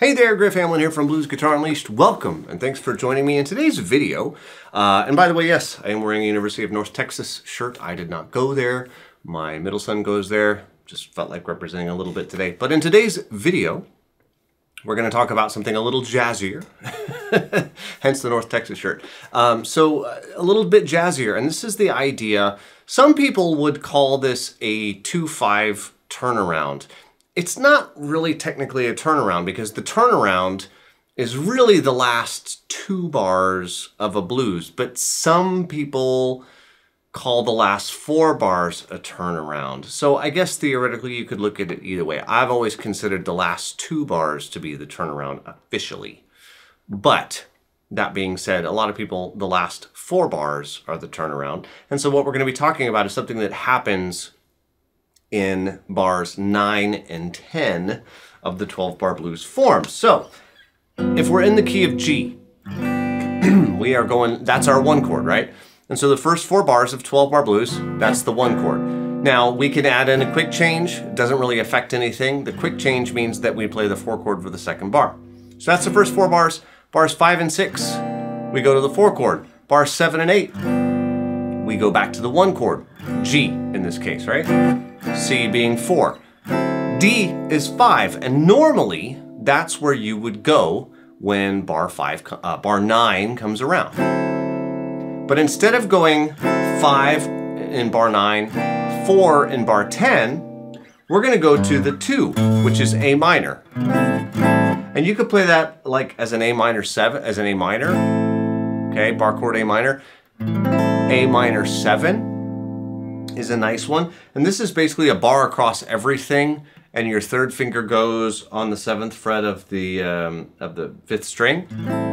Hey there, Griff Hamlin here from Blues Guitar Unleashed. Welcome, and thanks for joining me in today's video. And by the way, yes, I am wearing a University of North Texas shirt. I did not go there. My middle son goes there. Just felt like representing a little bit today. But in today's video, we're going to talk about something a little jazzier, hence the North Texas shirt. So a little bit jazzier, and this is the idea. Some people would call this a 2-5 turnaround. It's not really technically a turnaround because the turnaround is really the last two bars of a blues, but some people call the last four bars a turnaround. So I guess theoretically you could look at it either way. I've always considered the last two bars to be the turnaround officially. But that being said, a lot of people, the last four bars are the turnaround. And so what we're going to be talking about is something that happens in bars 9 and 10 of the 12-bar blues form. So, if we're in the key of G, we are going, that's our 1 chord, right? And so the first 4 bars of 12-bar blues, that's the 1 chord. Now, we can add in a quick change. It doesn't really affect anything. The quick change means that we play the 4 chord for the second bar. So that's the first 4 bars. Bars 5 and 6, we go to the 4 chord. Bars 7 and 8, we go back to the 1 chord. G, in this case, right? C being 4. D is 5, and normally that's where you would go when bar 9 comes around. But instead of going 5 in bar 9, 4 in bar 10, we're going to go to the 2, which is A minor. And you could play that like as an A minor 7, okay, bar chord A minor. A minor 7 is a nice one, and this is basically a bar across everything, and your third finger goes on the 7th fret of the 5th string,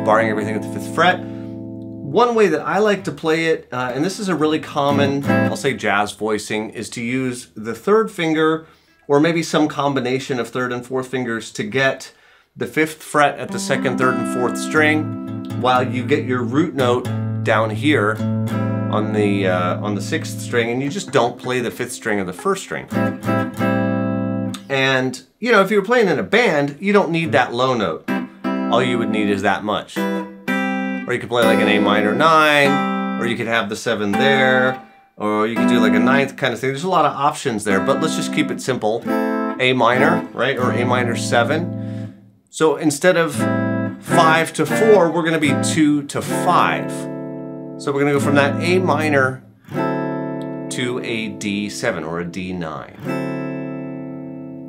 barring everything at the 5th fret. One way that I like to play it, and this is a really common, I'll say jazz voicing, is to use the third finger, or maybe some combination of third and fourth fingers to get the 5th fret at the 2nd, 3rd, and 4th string, while you get your root note down here on the 6th string, and you just don't play the 5th string or the 1st string. And, you know, if you're playing in a band, you don't need that low note. All you would need is that much. Or you could play like an A minor 9, or you could have the 7 there, or you could do like a 9th kind of thing. There's a lot of options there, but let's just keep it simple. A minor, right, or A minor 7. So instead of 5 to 4, we're going to be 2 to 5. So we're going to go from that A minor to a D7 or a D9.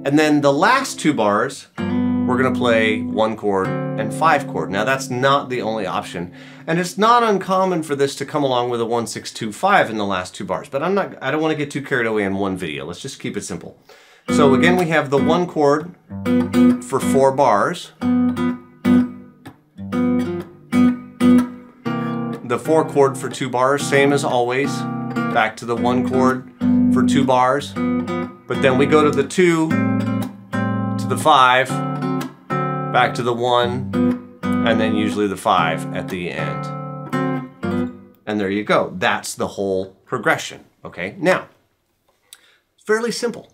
And then the last two bars, we're going to play 1 chord and 5 chord. Now that's not the only option. And it's not uncommon for this to come along with a 1, 6, 2, 5 in the last two bars. But I don't want to get too carried away in one video. Let's just keep it simple. So again, we have the 1 chord for 4 bars. The 4 chord for 2 bars, same as always, back to the 1 chord for 2 bars, but then we go to the 2, to the 5, back to the 1, and then usually the 5 at the end. And there you go. That's the whole progression, okay? Now, it's fairly simple.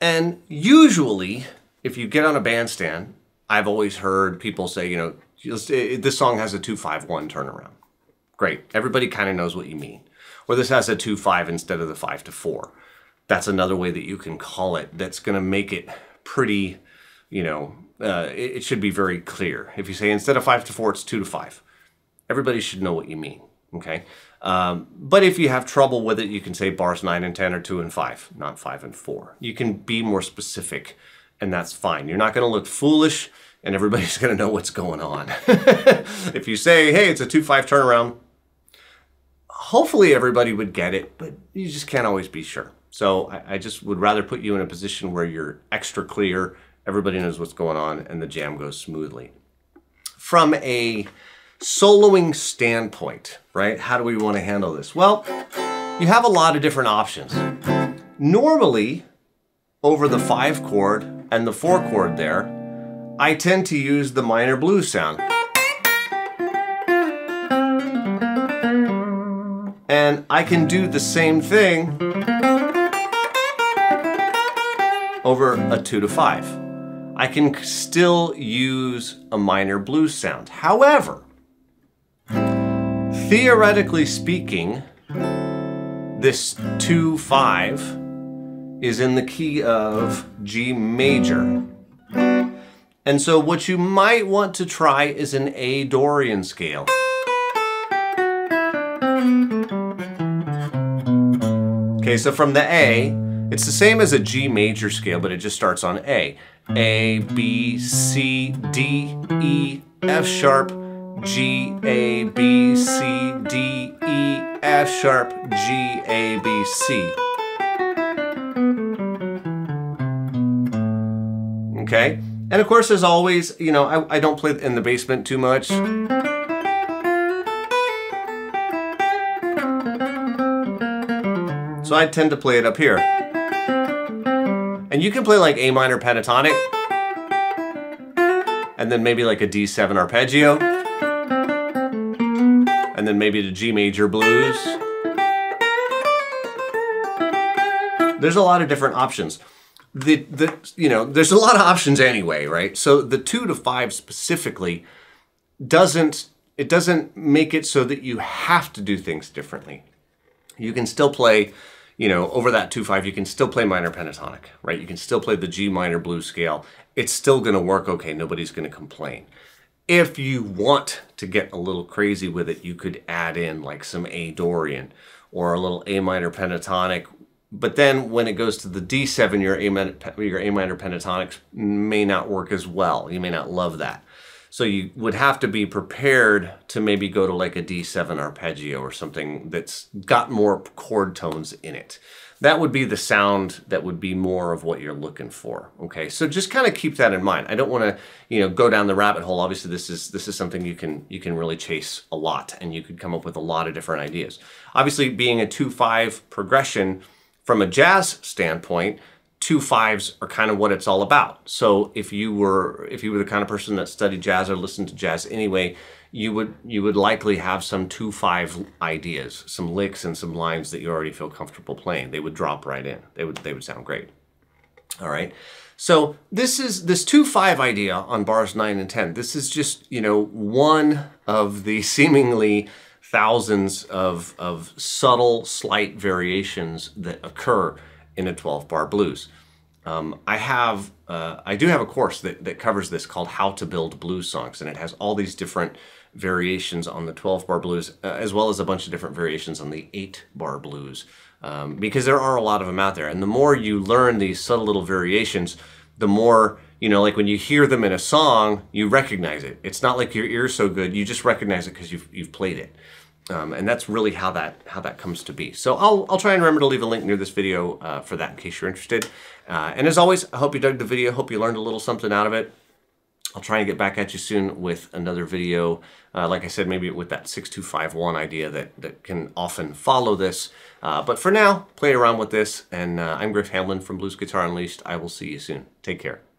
And usually, if you get on a bandstand, I've always heard people say, you know, this song has a 2-5-1 turnaround. Great, everybody kind of knows what you mean. Or this has a 2-5 instead of the 5 to 4. That's another way that you can call it. That's gonna make it pretty, you know, it should be very clear. If you say instead of 5 to 4, it's 2 to 5. Everybody should know what you mean, okay? But if you have trouble with it, you can say bars 9 and 10 or 2 and 5, not 5 and 4. You can be more specific and that's fine. You're not going to look foolish, and everybody's going to know what's going on. If you say, hey, it's a 2-5 turnaround, hopefully everybody would get it, but you just can't always be sure. So I just would rather put you in a position where you're extra clear, everybody knows what's going on, and the jam goes smoothly. From a soloing standpoint, right? How do we want to handle this? Well, you have a lot of different options. Normally, over the 5 chord and the 4 chord there, I tend to use the minor blues sound. And I can do the same thing over a 2-5. I can still use a minor blues sound. However, theoretically speaking, this 2-5 is in the key of G major. And so what you might want to try is an A Dorian scale. Okay, so from the A, it's the same as a G major scale, but it just starts on A. A, B, C, D, E, F sharp, G, A, B, C, D, E, F sharp, G, A, B, C. Okay? And of course, there's always, you know, I don't play in the basement too much. So I tend to play it up here. And you can play like A minor pentatonic, and then maybe like a D7 arpeggio, and then maybe the G major blues. There's a lot of different options. You know, there's a lot of options anyway, right? So the 2-5 specifically doesn't make it so that you have to do things differently. You can still play, you know, over that 2-5, you can still play minor pentatonic, right? You can still play the G minor blues scale. It's still going to work okay. Nobody's going to complain. If you want to get a little crazy with it, you could add in like some A Dorian or a little A minor pentatonic. But then when it goes to the D7, your A minor pentatonics may not work as well. You may not love that. So you would have to be prepared to maybe go to like a D7 arpeggio or something that's got more chord tones in it. That would be the sound that would be more of what you're looking for, okay? So just kind of keep that in mind. I don't want to, you know, go down the rabbit hole. Obviously, this is something you can really chase a lot, and you could come up with a lot of different ideas. Obviously, being a 2-5 progression, from a jazz standpoint, 2-5s are kind of what it's all about. So if you were the kind of person that studied jazz or listened to jazz anyway, you would likely have some 2-5 ideas, some licks and some lines that you already feel comfortable playing. They would drop right in. They would sound great. All right. So this 2-5 idea on bars 9 and 10. This is just, you know, one of the seemingly thousands of subtle, slight variations that occur in a 12-bar blues. I do have a course that covers this called How to Build Blues Songs, and it has all these different variations on the 12-bar blues, as well as a bunch of different variations on the 8-bar blues, because there are a lot of them out there. And the more you learn these subtle little variations, the more, you know, like when you hear them in a song, you recognize it. It's not like your ear's so good, you just recognize it because you've played it. And that's really how that comes to be. So I'll try and remember to leave a link near this video for that in case you're interested. And as always, I hope you dug the video. Hope you learned a little something out of it. I'll try and get back at you soon with another video. Like I said, maybe with that 6-2-5-1 idea that can often follow this. But for now, play around with this. And I'm Griff Hamlin from Blues Guitar Unleashed. I will see you soon. Take care.